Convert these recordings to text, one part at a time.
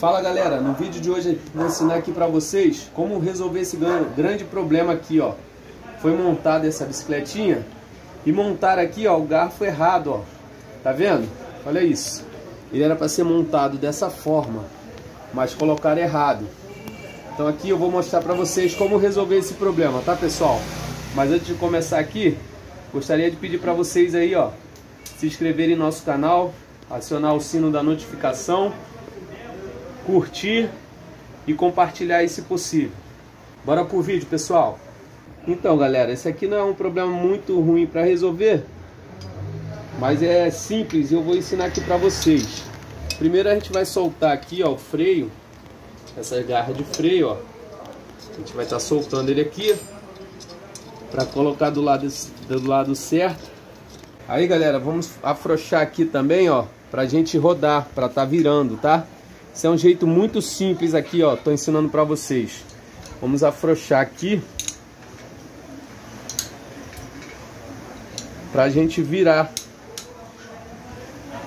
Fala galera, no vídeo de hoje vou ensinar aqui pra vocês como resolver esse grande problema aqui, ó. Foi montada essa bicicletinha e montaram aqui, ó, o garfo errado, ó. Tá vendo? Olha isso. Ele era pra ser montado dessa forma, mas colocaram errado. Então aqui eu vou mostrar pra vocês como resolver esse problema, tá pessoal? Mas antes de começar aqui, gostaria de pedir pra vocês aí, ó, se inscreverem em nosso canal, acionar o sino da notificação, curtir e compartilhar se possível. Bora pro vídeo, pessoal. Então galera, esse aqui não é um problema muito ruim para resolver, mas é simples e eu vou ensinar aqui para vocês. Primeiro a gente vai soltar aqui, ó, o freio, essa garra de freio, ó. A gente vai estar soltando ele aqui para colocar do lado certo. Aí galera, vamos afrouxar aqui também, ó, pra gente rodar, pra tá virando, tá? Isso é um jeito muito simples aqui, ó, tô ensinando pra vocês. Vamos afrouxar aqui pra gente virar.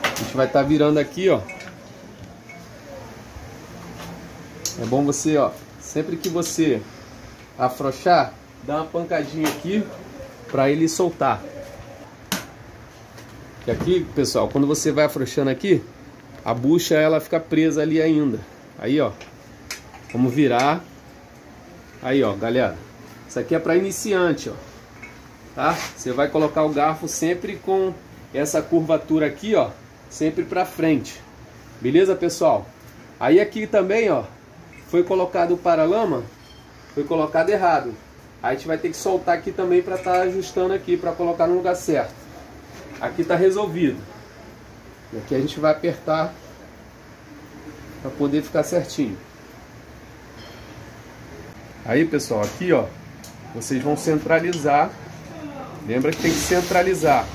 A gente vai tá virando aqui, ó. É bom você, ó, sempre que você afrouxar, dá uma pancadinha aqui pra ele soltar. E aqui, pessoal, quando você vai afrouxando aqui, a bucha ela fica presa ali ainda. Aí, ó, vamos virar. Aí, ó, galera, isso aqui é para iniciante, ó, tá? Você vai colocar o garfo sempre com essa curvatura aqui, ó, sempre para frente. Beleza, pessoal? Aí aqui também, ó, foi colocado o paralama, foi colocado errado. Aí a gente vai ter que soltar aqui também para estar ajustando aqui, para colocar no lugar certo. Aqui tá resolvido. E aqui a gente vai apertar para poder ficar certinho. Aí pessoal, aqui, ó, vocês vão centralizar. Lembra que tem que centralizar.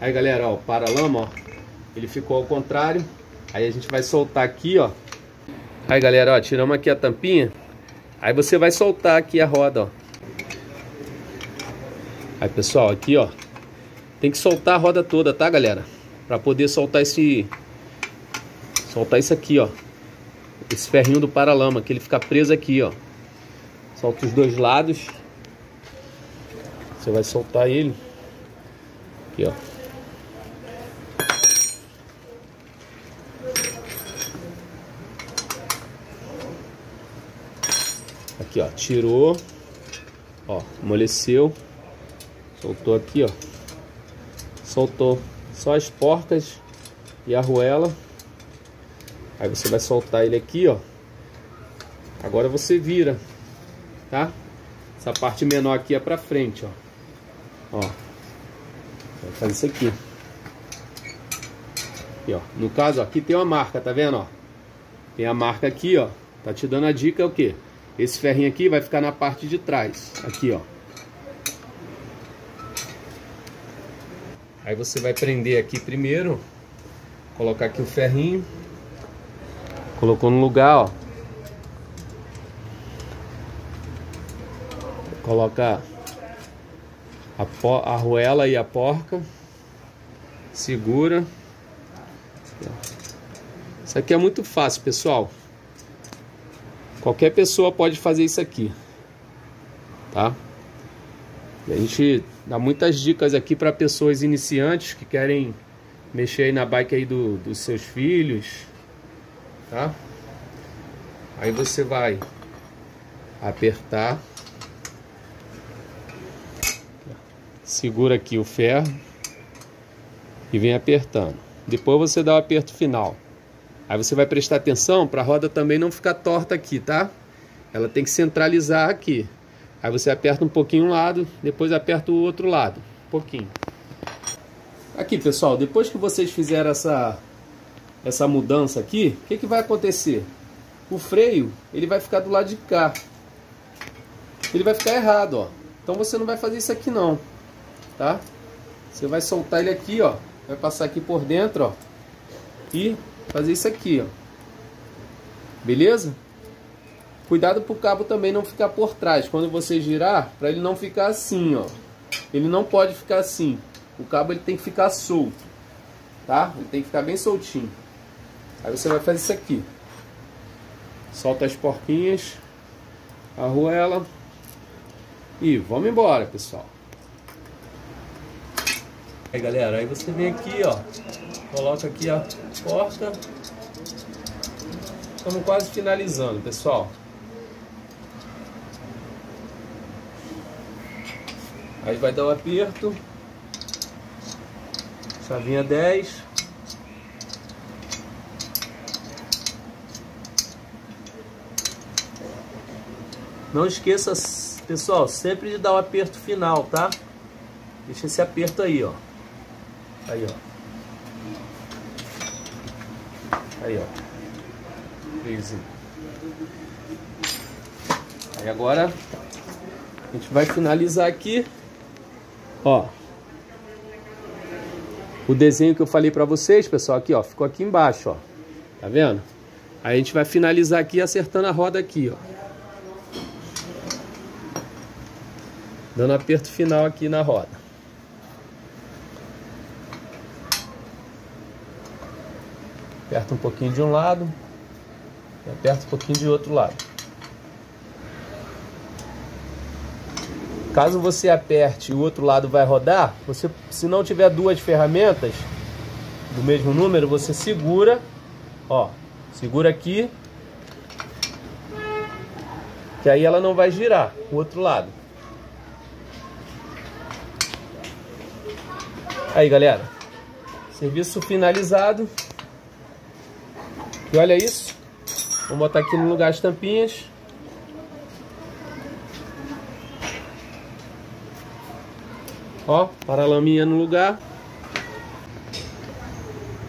Aí galera, ó, o paralama, ó, ele ficou ao contrário. Aí a gente vai soltar aqui, ó. Aí galera, ó, tiramos aqui a tampinha. Aí você vai soltar aqui a roda, ó. Aí pessoal, aqui, ó, tem que soltar a roda toda, tá galera? Pra poder soltar isso aqui, ó, esse ferrinho do paralama, que ele fica preso aqui, ó. Solta os dois lados. Você vai soltar ele aqui, ó. Aqui, ó, tirou. Ó, amoleceu. Soltou aqui, ó. Soltou só as porcas e a arruela. Aí você vai soltar ele aqui, ó. Agora você vira, tá? Essa parte menor aqui é pra frente, ó. Ó. Vai fazer isso aqui. Aqui, ó. No caso, ó, aqui tem uma marca, tá vendo, ó? Tem a marca aqui, ó. Tá te dando a dica o quê? Esse ferrinho aqui vai ficar na parte de trás. Aqui, ó. Aí você vai prender aqui primeiro, colocar aqui o ferrinho, colocou no lugar, ó. Coloca a arruela e a porca, segura. Isso aqui é muito fácil, pessoal. Qualquer pessoa pode fazer isso aqui, tá? A gente dá muitas dicas aqui para pessoas iniciantes que querem mexer aí na bike aí dos seus filhos, tá? Aí você vai apertar, segura aqui o ferro e vem apertando. Depois você dá o aperto final. Aí você vai prestar atenção para a roda também não ficar torta aqui, tá? Ela tem que centralizar aqui. Aí você aperta um pouquinho um lado, depois aperta o outro lado, um pouquinho. Aqui, pessoal, depois que vocês fizeram essa mudança aqui, o que que vai acontecer? O freio, ele vai ficar do lado de cá. Ele vai ficar errado, ó. Então você não vai fazer isso aqui não, tá? Você vai soltar ele aqui, ó. Vai passar aqui por dentro, ó. E fazer isso aqui, ó. Beleza? Cuidado pro cabo também não ficar por trás. Quando você girar, para ele não ficar assim, ó. Ele não pode ficar assim. O cabo ele tem que ficar solto. tá? Ele tem que ficar bem soltinho. Aí você vai fazer isso aqui. Solta as porquinhas, arruela e vamos embora, pessoal. Aí, galera, aí você vem aqui, ó, coloca aqui a porta. Estamos quase finalizando, pessoal. Aí vai dar um aperto. Chavinha 10. Não esqueça, pessoal, sempre de dar o aperto final, tá? Deixa esse aperto aí, ó. Aí, ó. Aí, ó. Aí agora a gente vai finalizar aqui, ó, o desenho que eu falei pra vocês, pessoal, aqui, ó, ficou aqui embaixo, ó, tá vendo? Aí a gente vai finalizar aqui acertando a roda aqui, ó, dando aperto final aqui na roda. Aperta um pouquinho de um lado, aperta um pouquinho de outro lado. Caso você aperte e o outro lado vai rodar, você, se não tiver duas ferramentas do mesmo número, você segura, ó, segura aqui, que aí ela não vai girar o outro lado. Aí, galera, serviço finalizado. E olha isso. Vou botar aqui no lugar as tampinhas. Ó, paralaminha no lugar.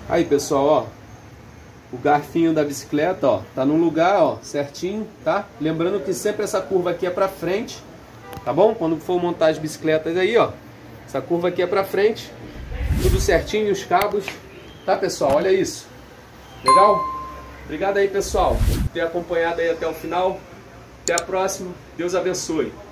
Aí, pessoal, ó. O garfinho da bicicleta, ó, tá no lugar, ó, certinho, tá? Lembrando que sempre essa curva aqui é pra frente, tá bom? Quando for montar as bicicletas aí, ó, essa curva aqui é pra frente. Tudo certinho, os cabos. Tá, pessoal? Olha isso. Legal? Obrigado aí, pessoal, por ter acompanhado aí até o final. Até a próxima. Deus abençoe.